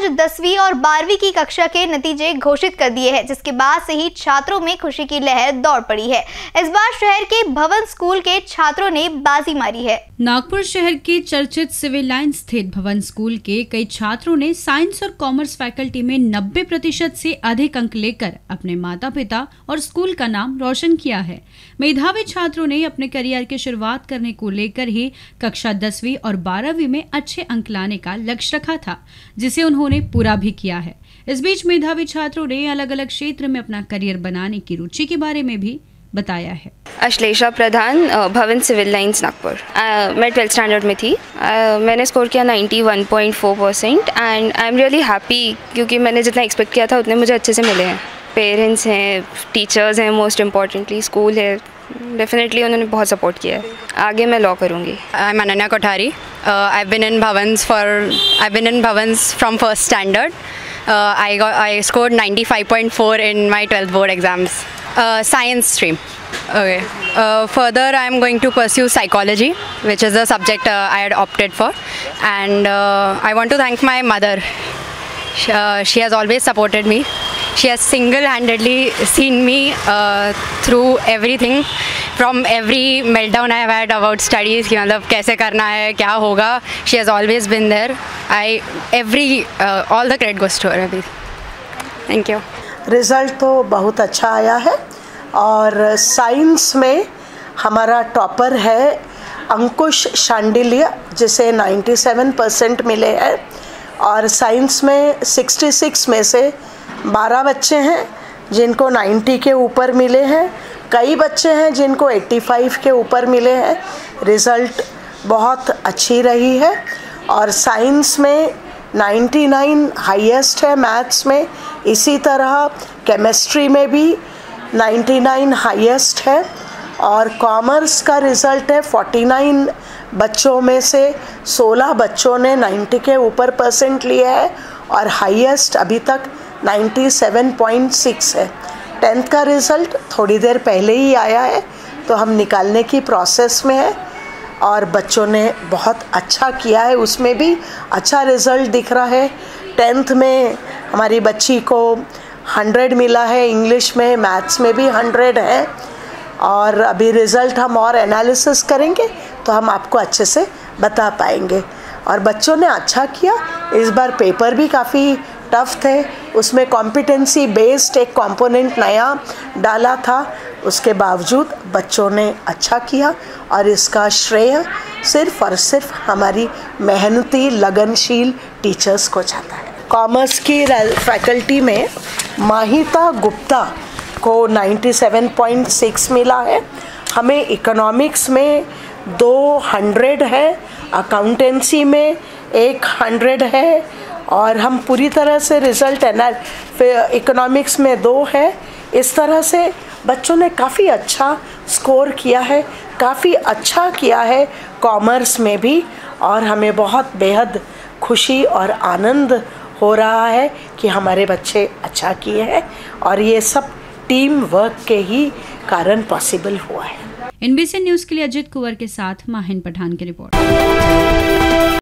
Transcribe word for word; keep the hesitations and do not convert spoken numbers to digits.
आज दसवीं और बारहवीं की कक्षा के नतीजे घोषित कर दिए हैं, जिसके बाद से ही छात्रों में खुशी की लहर दौड़ पड़ी है। इस बार शहर के भवन स्कूल के छात्रों ने बाजी मारी है। नागपुर शहर के चर्चित सिविल लाइन स्थित भवन स्कूल के कई छात्रों ने साइंस और कॉमर्स फैकल्टी में नब्बे प्रतिशत से अधिक अंक लेकर अपने माता पिता और स्कूल का नाम रोशन किया है। मेधावी छात्रों ने अपने करियर की शुरुआत करने को लेकर ही कक्षा दसवीं और बारहवीं में अच्छे अंक लाने का लक्ष्य रखा था, जिसे उन्होंने पूरा भी किया है। इस बीच मेधावी छात्रों ने अलग अलग क्षेत्र में अपना करियर बनाने की रुचि के बारे में भी बताया है। अश्लेषा प्रधान, भवन सिविल लाइन्स, नागपुर। मैं ट्वेल्थ स्टैंडर्ड में थी। uh, मैंने स्कोर किया ninety one point four percent and I am really happy, क्योंकि मैंने जितना एक्सपेक्ट किया था उतने मुझे अच्छे से मिले हैं। पेरेंट्स हैं, टीचर्स हैं, मोस्ट इम्पॉर्टेंटली स्कूल है, डेफिनेटली उन्होंने बहुत सपोर्ट किया है। आगे मैं लॉ करूँगी। I am Ananya Kothari. I been in Bhavans for I been in Bhavans from first standard. I I score ninety five point four in my twelfth board exams. Uh, science stream. Okay. Uh, further, I am going to pursue psychology, which is the subject uh, I had opted for, and uh, I want to thank my mother. She, uh, she has always supported me. She has single-handedly seen me uh, through everything, from every meltdown I have had about studies. कि मतलब कैसे करना है, क्या होगा. She has always been there. I every uh, all the credit goes to her. Abhi. Thank you. Result तो बहुत अच्छा आया है और साइंस में हमारा टॉपर है अंकुश शांडिल्या, जिसे सत्तानवे परसेंट मिले हैं, और साइंस में छियासठ में से बारह बच्चे हैं जिनको नब्बे के ऊपर मिले हैं। कई बच्चे हैं जिनको पचासी के ऊपर मिले हैं। रिज़ल्ट बहुत अच्छी रही है और साइंस में निन्यानवे हाईएस्ट है, मैथ्स में इसी तरह, केमिस्ट्री में भी निन्यानवे हाईएस्ट है, और कॉमर्स का रिज़ल्ट है उनचास बच्चों में से सोलह बच्चों ने नब्बे के ऊपर परसेंट लिया है और हाईएस्ट अभी तक सत्तानवे पॉइंट छह है। टेंथ का रिज़ल्ट थोड़ी देर पहले ही आया है, तो हम निकालने की प्रोसेस में है और बच्चों ने बहुत अच्छा किया है, उसमें भी अच्छा रिज़ल्ट दिख रहा है। टेंथ में हमारी बच्ची को हंड्रेड मिला है, इंग्लिश में, मैथ्स में भी हंड्रेड है, और अभी रिज़ल्ट हम और एनालिसिस करेंगे तो हम आपको अच्छे से बता पाएंगे। और बच्चों ने अच्छा किया। इस बार पेपर भी काफ़ी टफ थे, उसमें कॉम्पिटेंसी बेस्ड एक कंपोनेंट नया डाला था, उसके बावजूद बच्चों ने अच्छा किया और इसका श्रेय सिर्फ और सिर्फ हमारी मेहनती लगनशील टीचर्स को जाता है। कॉमर्स की फैकल्टी में माहिता गुप्ता को सत्तानवे पॉइंट छह मिला है। हमें इकोनॉमिक्स में दो सौ है, अकाउंटेंसी में सौ है, और हम पूरी तरह से रिज़ल्ट एना इकोनॉमिक्स में दो है। इस तरह से बच्चों ने काफ़ी अच्छा स्कोर किया है, काफ़ी अच्छा किया है कॉमर्स में भी, और हमें बहुत बेहद खुशी और आनंद हो रहा है कि हमारे बच्चे अच्छा किए हैं और ये सब टीम वर्क के ही कारण पॉसिबल हुआ है। I N B C N news के लिए अजित कुवर के साथ माहिन पठान की रिपोर्ट।